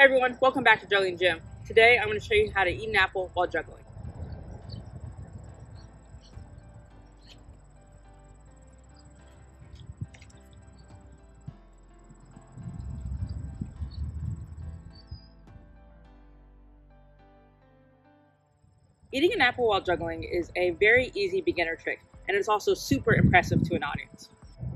Hey everyone, welcome back to Juggling Gym. Today I'm going to show you how to eat an apple while juggling. Eating an apple while juggling is a very easy beginner trick, and it's also super impressive to an audience.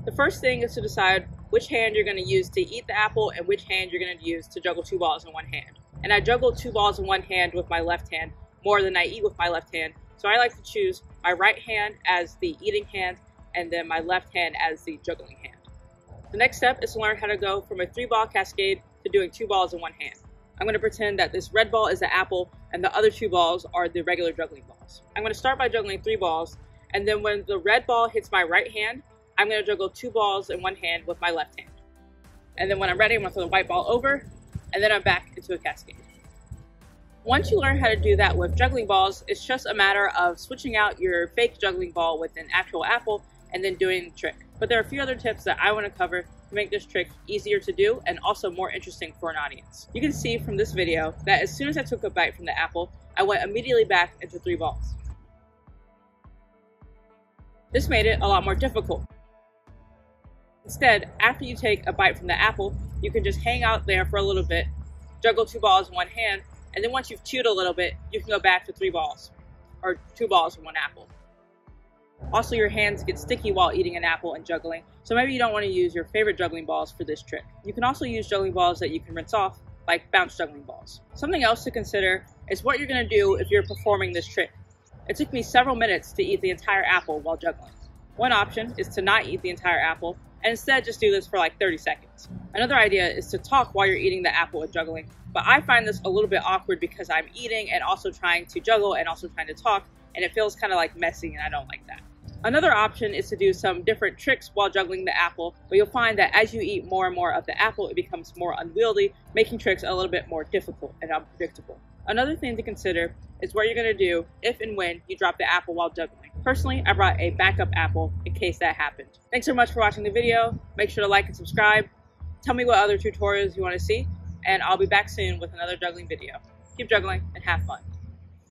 The first thing is to decide which hand you're going to use to eat the apple and which hand you're going to use to juggle two balls in one hand. And I juggle two balls in one hand with my left hand more than I eat with my left hand. So I like to choose my right hand as the eating hand and then my left hand as the juggling hand. The next step is to learn how to go from a three-ball cascade to doing two balls in one hand. I'm going to pretend that this red ball is the apple and the other two balls are the regular juggling balls. I'm going to start by juggling three balls, and then when the red ball hits my right hand, I'm going to juggle two balls in one hand with my left hand. And then when I'm ready, I'm going to throw the white ball over, and then I'm back into a cascade. Once you learn how to do that with juggling balls, it's just a matter of switching out your fake juggling ball with an actual apple and then doing the trick. But there are a few other tips that I want to cover to make this trick easier to do and also more interesting for an audience. You can see from this video that as soon as I took a bite from the apple, I went immediately back into three balls. This made it a lot more difficult. Instead, after you take a bite from the apple, you can just hang out there for a little bit, juggle two balls in one hand, and then once you've chewed a little bit, you can go back to three balls, or two balls and one apple. Also, your hands get sticky while eating an apple and juggling, so maybe you don't want to use your favorite juggling balls for this trick. You can also use juggling balls that you can rinse off, like bounce juggling balls. Something else to consider is what you're going to do if you're performing this trick. It took me several minutes to eat the entire apple while juggling. One option is to not eat the entire apple, and instead just do this for like 30 seconds. Another idea is to talk while you're eating the apple and juggling, but I find this a little bit awkward because I'm eating and also trying to juggle and also trying to talk, and it feels kind of like messy, and I don't like that. Another option is to do some different tricks while juggling the apple, but you'll find that as you eat more and more of the apple, it becomes more unwieldy, making tricks a little bit more difficult and unpredictable. Another thing to consider is what you're going to do if and when you drop the apple while juggling. Personally, I brought a backup apple in case that happened. Thanks so much for watching the video. Make sure to like and subscribe. Tell me what other tutorials you want to see, and I'll be back soon with another juggling video. Keep juggling and have fun.